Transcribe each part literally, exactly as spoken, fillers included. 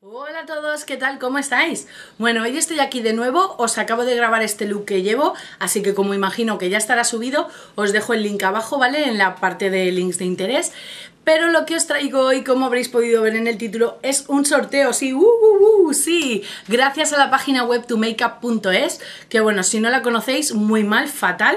Hola a todos, ¿qué tal? ¿Cómo estáis? Bueno, hoy estoy aquí de nuevo, os acabo de grabar este look que llevo, así que como imagino que ya estará subido, os dejo el link abajo, ¿vale? En la parte de links de interés. Pero lo que os traigo hoy, como habréis podido ver en el título, es un sorteo, sí, uh, uh, uh, sí, gracias a la página web tu makeup punto es, que bueno, si no la conocéis, muy mal, fatal,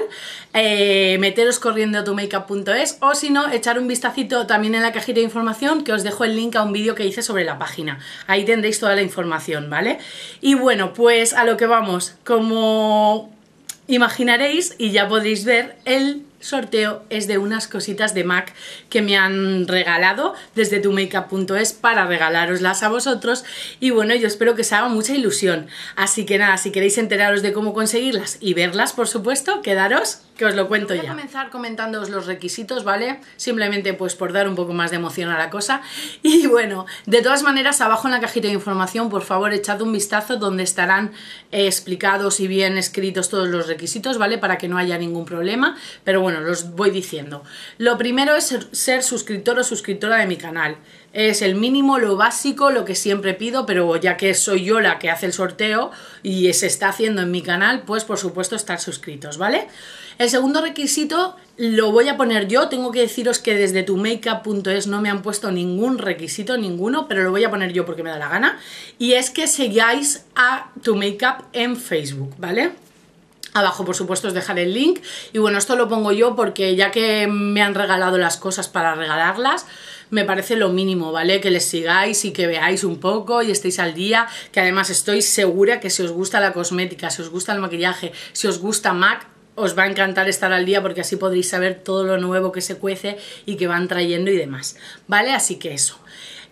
eh, meteros corriendo a tu makeup punto es, o si no, echar un vistacito también en la cajita de información, que os dejo el link a un vídeo que hice sobre la página, ahí tendréis toda la información, ¿vale? Y bueno, pues a lo que vamos, como imaginaréis, y ya podréis ver, el sorteo es de unas cositas de MAC que me han regalado desde tu makeup punto es para regalaroslas a vosotros, y bueno, yo espero que os haga mucha ilusión, así que nada, si queréis enteraros de cómo conseguirlas y verlas, por supuesto, quedaros que os lo cuento. Voy ya. Voy a comenzar comentándoos los requisitos, ¿vale? Simplemente pues por dar un poco más de emoción a la cosa. Y bueno, de todas maneras, abajo en la cajita de información, por favor, echad un vistazo donde estarán eh, explicados y bien escritos todos los requisitos, ¿vale? Para que no haya ningún problema, pero bueno, los voy diciendo. Lo primero es ser suscriptor o suscriptora de mi canal. Es el mínimo, lo básico, lo que siempre pido, pero ya que soy yo la que hace el sorteo y se está haciendo en mi canal, pues por supuesto estar suscritos, ¿vale? El segundo requisito lo voy a poner yo, tengo que deciros que desde tu makeup punto es no me han puesto ningún requisito, ninguno, pero lo voy a poner yo porque me da la gana, y es que sigáis a tumakeup en Facebook, ¿vale? Abajo, por supuesto, os dejaré el link, y bueno, esto lo pongo yo porque ya que me han regalado las cosas para regalarlas, me parece lo mínimo, ¿vale? Que les sigáis y que veáis un poco y estéis al día, que además estoy segura que si os gusta la cosmética, si os gusta el maquillaje, si os gusta MAC, os va a encantar estar al día porque así podréis saber todo lo nuevo que se cuece y que van trayendo y demás, ¿vale? Así que eso.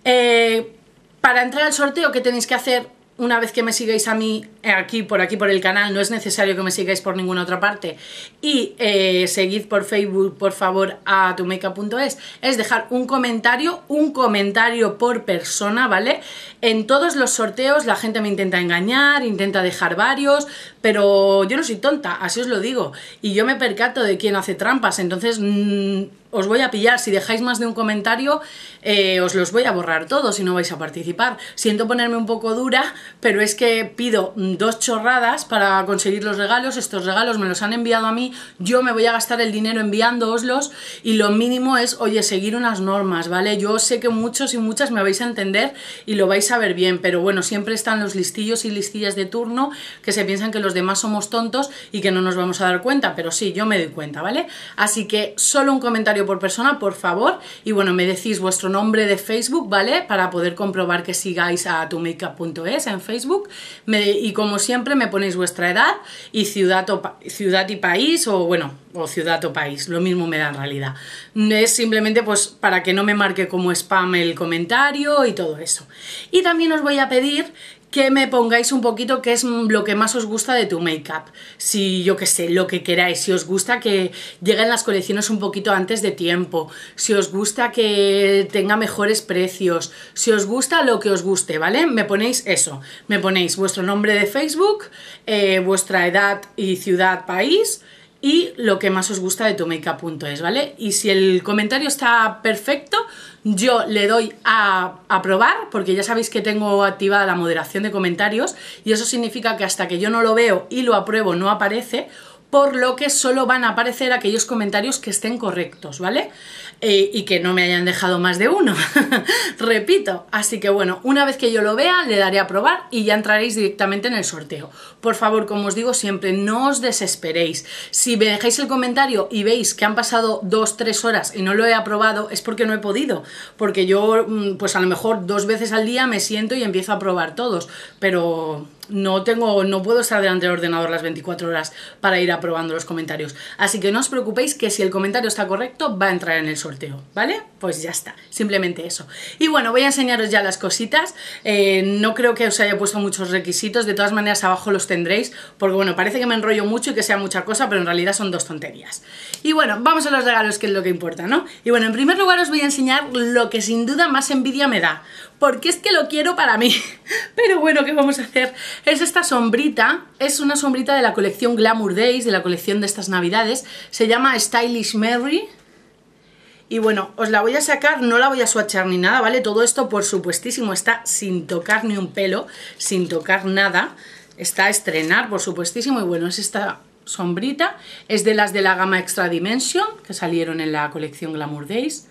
Eh, para entrar al sorteo, ¿qué tenéis que hacer? Una vez que me sigáis a mí, aquí, por aquí, por el canal, no es necesario que me sigáis por ninguna otra parte, y eh, seguid por Facebook, por favor, a tu makeup punto es, es dejar un comentario, un comentario por persona, ¿vale? En todos los sorteos la gente me intenta engañar, intenta dejar varios, pero yo no soy tonta, así os lo digo, y yo me percato de quién hace trampas, entonces mmm, os voy a pillar, si dejáis más de un comentario eh, os los voy a borrar todos y no vais a participar. Siento ponerme un poco dura, pero es que pido dos chorradas para conseguir los regalos, estos regalos me los han enviado a mí, yo me voy a gastar el dinero enviándooslos, y lo mínimo es, oye, seguir unas normas, ¿vale? Yo sé que muchos y muchas me vais a entender y lo vais a ver bien, pero bueno, siempre están los listillos y listillas de turno que se piensan que los demás somos tontos y que no nos vamos a dar cuenta, pero sí, yo me doy cuenta, ¿vale? Así que solo un comentario por persona, por favor, y bueno, me decís vuestro nombre de Facebook, ¿vale? Para poder comprobar que sigáis a tu makeup punto es en Facebook, me, y como siempre me ponéis vuestra edad y ciudad, o pa, ciudad y país, o bueno, o ciudad o país, lo mismo me da en realidad, es simplemente pues para que no me marque como spam el comentario y todo eso. Y también os voy a pedir que me pongáis un poquito qué es lo que más os gusta de tu make-up, si yo que sé, lo que queráis, si os gusta que lleguen las colecciones un poquito antes de tiempo, si os gusta que tenga mejores precios, si os gusta lo que os guste, ¿vale? Me ponéis eso, me ponéis vuestro nombre de Facebook, eh, vuestra edad y ciudad, país, y lo que más os gusta de tu makeup punto es, ¿vale? Y si el comentario está perfecto, yo le doy a aprobar, porque ya sabéis que tengo activada la moderación de comentarios, y eso significa que hasta que yo no lo veo y lo apruebo no aparece, por lo que solo van a aparecer aquellos comentarios que estén correctos, ¿vale? Eh, y que no me hayan dejado más de uno, repito. Así que bueno, una vez que yo lo vea, le daré a probar y ya entraréis directamente en el sorteo. Por favor, como os digo siempre, no os desesperéis. Si me dejáis el comentario y veis que han pasado dos, tres horas y no lo he aprobado, es porque no he podido, porque yo, pues a lo mejor dos veces al día me siento y empiezo a probar todos, pero no tengo, no puedo estar delante del ordenador las veinticuatro horas para ir aprobando los comentarios, así que no os preocupéis que si el comentario está correcto va a entrar en el sorteo, ¿vale? Pues ya está, simplemente eso. Y bueno, voy a enseñaros ya las cositas, eh, no creo que os haya puesto muchos requisitos, de todas maneras abajo los tendréis, porque bueno, parece que me enrollo mucho y que sea mucha cosa, pero en realidad son dos tonterías. Y bueno, vamos a los regalos, que es lo que importa, ¿no? Y bueno, en primer lugar os voy a enseñar lo que sin duda más envidia me da, porque es que lo quiero para mí, pero bueno, ¿qué vamos a hacer? Es esta sombrita, es una sombrita de la colección Glamour Days, de la colección de estas navidades, se llama Stylish Merry, Y bueno, os la voy a sacar, no la voy a swatchar ni nada, ¿vale? Todo esto, por supuestísimo, está sin tocar ni un pelo, sin tocar nada. Está a estrenar, por supuestísimo. Y bueno, es esta sombrita. Es de las de la gama Extra Dimension, que salieron en la colección Glamour Days.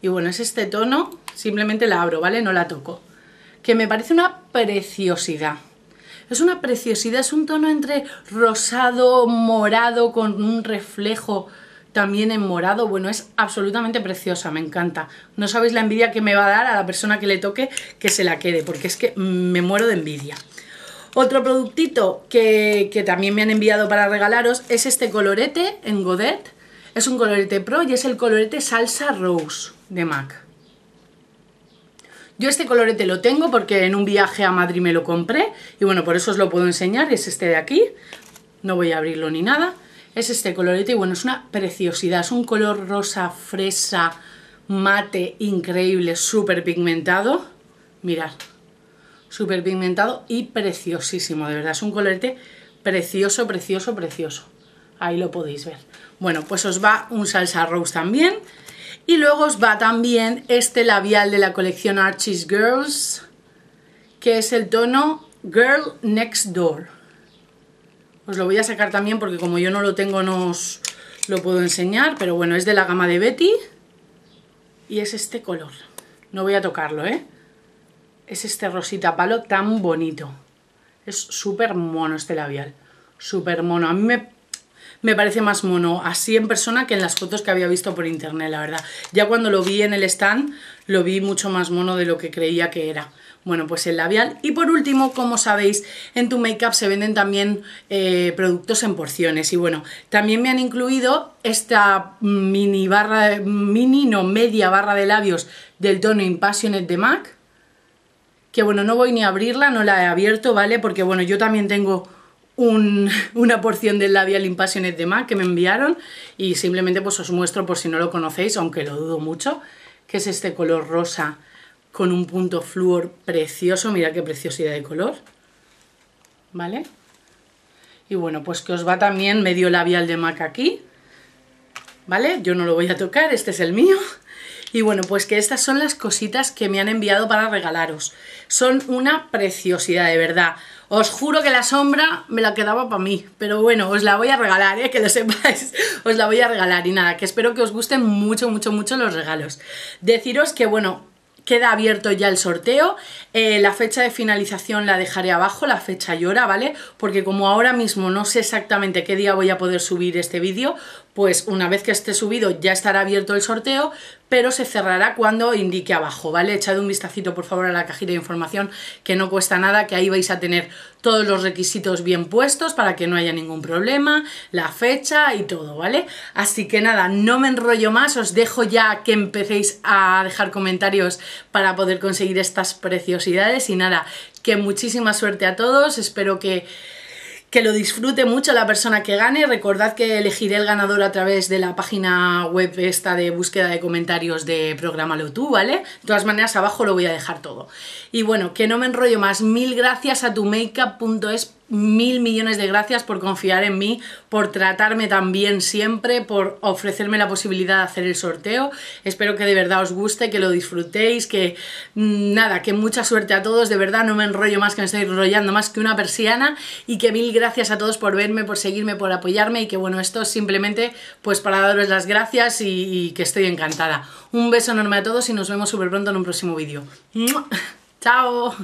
Y bueno, es este tono. Simplemente la abro, ¿vale? No la toco. Que me parece una preciosidad. Es una preciosidad, es un tono entre rosado, morado, con un reflejo también en morado. Bueno, es absolutamente preciosa, me encanta. No sabéis la envidia que me va a dar a la persona que le toque que se la quede, porque es que me muero de envidia. Otro productito que, que también me han enviado para regalaros es este colorete en Godet. Es un colorete pro y es el colorete Salsa Rose de MAC. Yo este colorete lo tengo porque en un viaje a Madrid me lo compré y bueno, por eso os lo puedo enseñar. Es este de aquí, no voy a abrirlo ni nada. Es este colorete y bueno, es una preciosidad, es un color rosa, fresa, mate, increíble, súper pigmentado. Mirad, súper pigmentado y preciosísimo, de verdad, es un colorete precioso, precioso, precioso. Ahí lo podéis ver. Bueno, pues os va un Salsa Rose también. Y luego os va también este labial de la colección Archie's Girls, que es el tono Girl Next Door. Os lo voy a sacar también porque como yo no lo tengo no os lo puedo enseñar, pero bueno, es de la gama de Betty y es este color. No voy a tocarlo, ¿eh? Es este rosita palo tan bonito. Es súper mono este labial, súper mono. A mí me, me parece más mono así en persona que en las fotos que había visto por internet, la verdad. Ya cuando lo vi en el stand lo vi mucho más mono de lo que creía que era. Bueno, pues el labial. Y por último, como sabéis, en Tu Makeup se venden también eh, productos en porciones. Y bueno, también me han incluido esta mini barra, mini, no, media barra de labios del tono Impassionate de MAC. Que bueno, no voy ni a abrirla, no la he abierto, ¿vale? Porque bueno, yo también tengo un, una porción del labial Impassionate de MAC que me enviaron. Y simplemente pues os muestro por si no lo conocéis, aunque lo dudo mucho, que es este color rosa con un punto flúor precioso. Mirad qué preciosidad de color, ¿vale? Y bueno, pues que os va también medio labial de MAC aquí, ¿vale? Yo no lo voy a tocar, este es el mío. Y bueno, pues que estas son las cositas que me han enviado para regalaros. Son una preciosidad, de verdad. Os juro que la sombra me la quedaba para mí, pero bueno, os la voy a regalar, ¿eh? Que lo sepáis, os la voy a regalar. Y nada, que espero que os gusten mucho, mucho, mucho los regalos. Deciros que bueno, queda abierto ya el sorteo, eh, la fecha de finalización la dejaré abajo, la fecha y hora, ¿vale? Porque como ahora mismo no sé exactamente qué día voy a poder subir este vídeo, pues una vez que esté subido ya estará abierto el sorteo, pero se cerrará cuando indique abajo, ¿vale? Echad un vistacito por favor a la cajita de información, que no cuesta nada, que ahí vais a tener todos los requisitos bien puestos para que no haya ningún problema, la fecha y todo, ¿vale? Así que nada, no me enrollo más, os dejo ya que empecéis a dejar comentarios para poder conseguir estas preciosidades y nada, que muchísima suerte a todos, espero que que lo disfrute mucho la persona que gane. Recordad que elegiré el ganador a través de la página web esta de búsqueda de comentarios de Prográmalo Tú, ¿vale? De todas maneras, abajo lo voy a dejar todo. Y bueno, que no me enrollo más. Mil gracias a tu makeup punto es, mil millones de gracias por confiar en mí, por tratarme tan bien siempre, por ofrecerme la posibilidad de hacer el sorteo. Espero que de verdad os guste, que lo disfrutéis, que nada, que mucha suerte a todos, de verdad no me enrollo más, que me estoy enrollando más que una persiana, y que mil gracias a todos por verme, por seguirme, por apoyarme, y que bueno, esto es simplemente pues para daros las gracias y, y que estoy encantada. Un beso enorme a todos y nos vemos súper pronto en un próximo vídeo. ¡Chao!